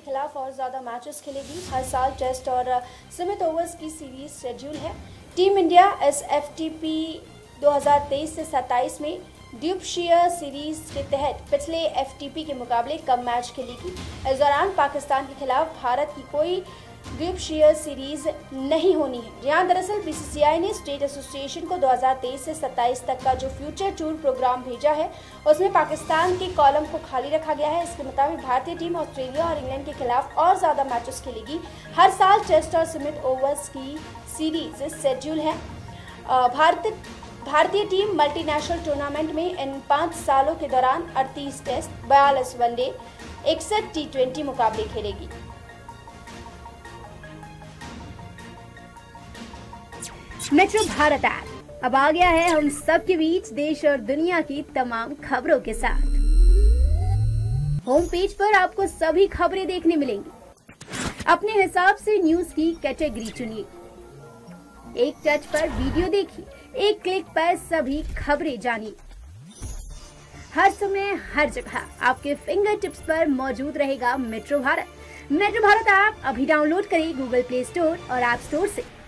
के खिलाफ और ज़्यादा मैचेस खेलेगी। हर साल टेस्ट और सीमित ओवर्स की सीरीज शेड्यूल है। टीम इंडिया SFTP 2023 से 27 में द्वीपशीय सीरीज के तहत पिछले FTP के मुकाबले कम मैच खेलेगी। इस दौरान पाकिस्तान के खिलाफ भारत की कोई द्वीपशीय सीरीज नहीं होनी है। यहाँ दरअसल BCCI ने स्टेट एसोसिएशन को 2023 से 27 तक का जो फ्यूचर टूर प्रोग्राम भेजा है उसमें पाकिस्तान के कॉलम को खाली रखा गया है। इसके मुताबिक भारतीय टीम ऑस्ट्रेलिया और इंग्लैंड के खिलाफ और ज़्यादा मैचेस खेलेगी। हर साल टेस्ट और सीमित ओवर्स की सीरीज शेड्यूल है। भारतीय टीम मल्टीनेशनल टूर्नामेंट में इन 5 सालों के दौरान 38 टेस्ट, 42 वनडे, 61 T20 मुकाबले खेलेगी। मेट्रो भारत ऐप अब आ गया है हम सबके बीच देश और दुनिया की तमाम खबरों के साथ। होम पेज पर आपको सभी खबरें देखने मिलेंगी। अपने हिसाब से न्यूज की कैटेगरी चुनिए, एक टच पर वीडियो देखिए, एक क्लिक पर सभी खबरें जानिए। हर समय हर जगह आपके फिंगर टिप्स पर मौजूद रहेगा metro Bharat. Metro Bharat app अभी डाउनलोड करें गूगल प्ले स्टोर और ऐप स्टोर से।